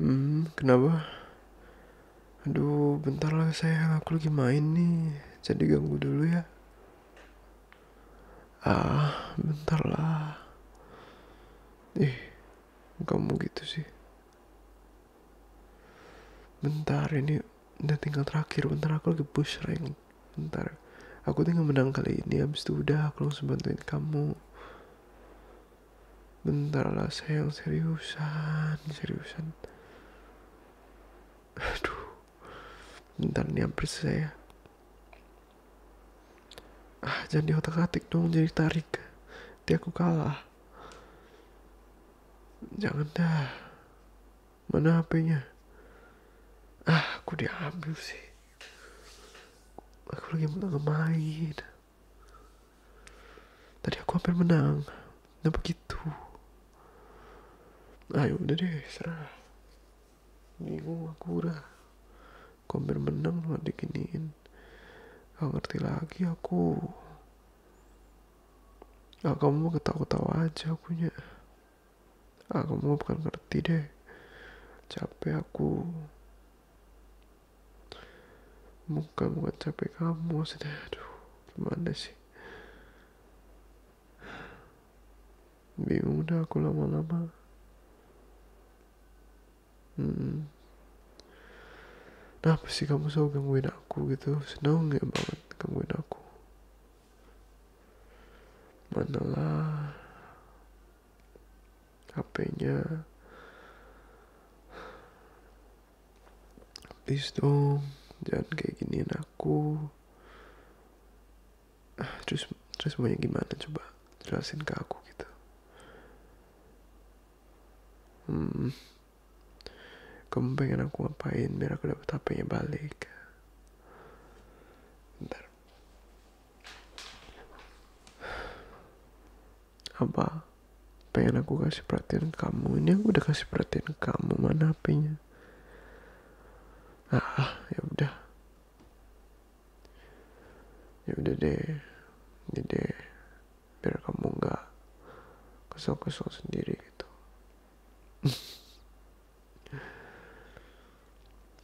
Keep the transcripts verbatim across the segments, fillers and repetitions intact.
Hmm, kenapa? Aduh, bentar lah sayang, aku lagi main nih. Jadi ganggu dulu ya. Ah, bentar lah. Ih, kamu gitu sih. Bentar, ini udah tinggal terakhir. Bentar, aku lagi push rank. Bentar, aku tinggal menang kali ini. Habis itu udah, aku langsung bantuin kamu. Bentar lah sayang, seriusan, seriusan. Aduh, bentar nih hampir saya. Ah, jangan diotak-atik dong, jadi tarik. Nanti aku kalah. Jangan dah. Mana H P-nya? Ah, aku diambil sih. Aku lagi menang main. Tadi aku hampir menang. Nah begitu. Ayo udah deh, serah. Bingung aku udah. Komper menang lu diginiin. Gak ngerti lagi aku. Ah kamu mau ketawa-ketawa aja akunya. Ah kamu bukan ngerti deh. Capek aku. Bukan bukan capek kamu sudah. Aduh gimana sih. Bingung dah aku lama-lama. Hmm. Nah, apa sih kamu selalu gangguin aku gitu? Senang gak banget gangguin aku? Manalah H P-nya. Please dong, jangan kayak giniin aku. Ah, terus terus maunya gimana coba? Jelasin ke aku gitu. Hmm. Kamu pengen aku ngapain biar aku dapat H P-nya balik? Bentar. Apa? Pengen aku kasih perhatian ke kamu. Ini aku udah kasih perhatian ke kamu. Mana H P-nya? Ah, ya udah. Ya udah deh. Ini deh. Biar kamu nggak kesel-kesel sendiri gitu.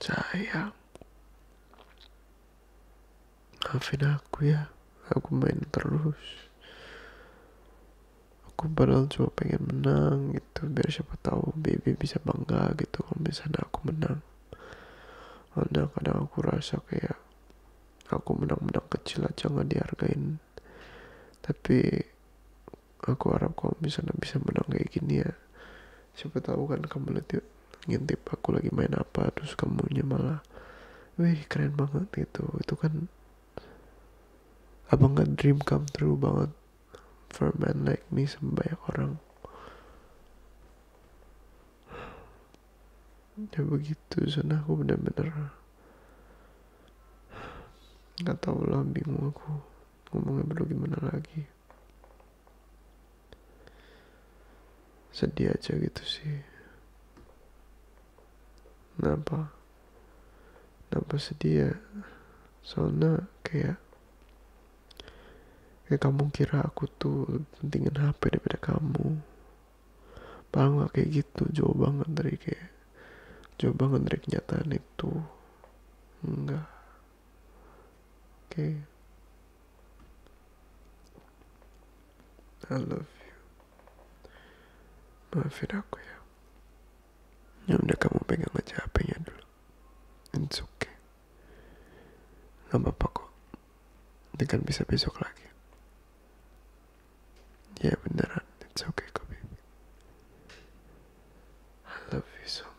Sayang, maafin aku ya, aku main terus. Aku padahal cuma pengen menang gitu, biar siapa tahu baby bisa bangga gitu kalau misalnya aku menang. Karena kadang aku rasa kayak aku menang-menang kecil aja nggak dihargain. Tapi aku harap kalau misalnya bisa menang kayak gini ya. Siapa tahu kan kamu lihat yuk. Ngintip aku lagi main apa, terus kamunya malah wih keren banget gitu. Itu kan abang gak dream come true banget for a man like me sama banyak orang. Ya begitu, sana aku bener-bener gak tau lah, bingung aku ngomongnya perlu gimana lagi. Sedih aja gitu sih. Kenapa? Kenapa sedih ya? Soalnya kayak Kayak kamu kira aku tuh pentingin H P daripada kamu. Paham gak kayak gitu? Jauh banget dari kayak Jauh banget dari kenyataan itu. Enggak. Oke, okay. I love you. Maafin aku ya. Ya udah kamu pegang aja H P-nya dulu. It's okay. Gak apa-apa kok. Nanti kan bisa besok lagi. Ya beneran. It's okay kok baby. I love you so much.